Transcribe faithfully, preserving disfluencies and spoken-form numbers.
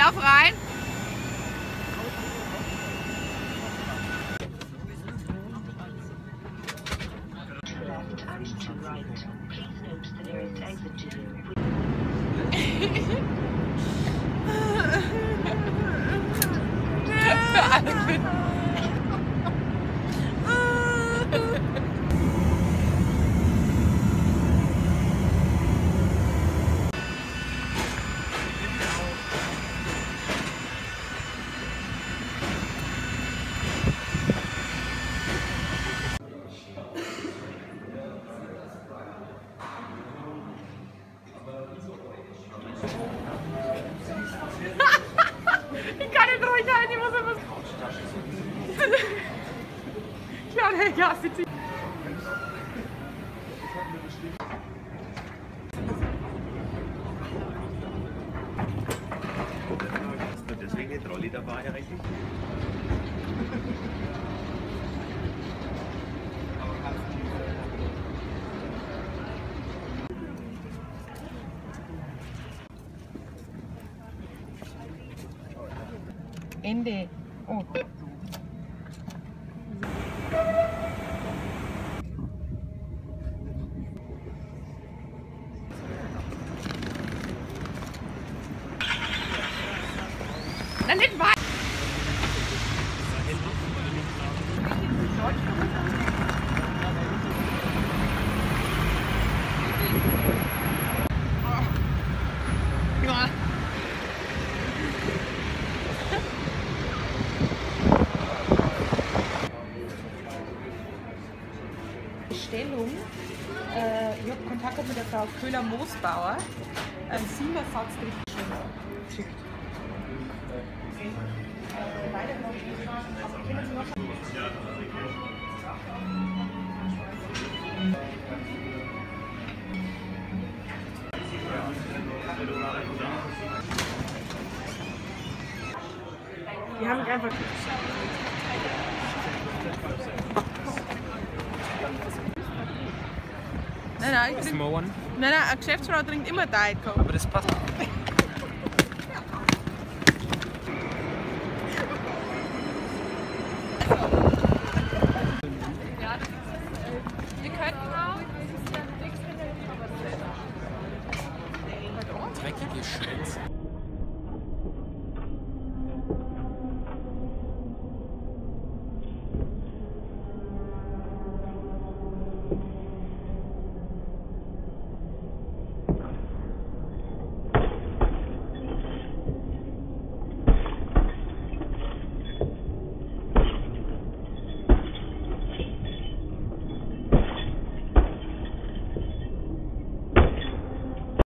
lauf rein. Ja, bitte. Ist da deswegen eine Trolley dabei eigentlich? Ende. Oh. Dann nicht weiter! Bestellung, äh, ich habe Kontakt mit der Frau Köhler-Moosbauer, äh, sie mir sagt es geschickt. Die haben mich einfach. Nein, nein, ich trinke... nein, nein, eine Geschäftsfrau trinkt immer Diet Coke. Aber das passt.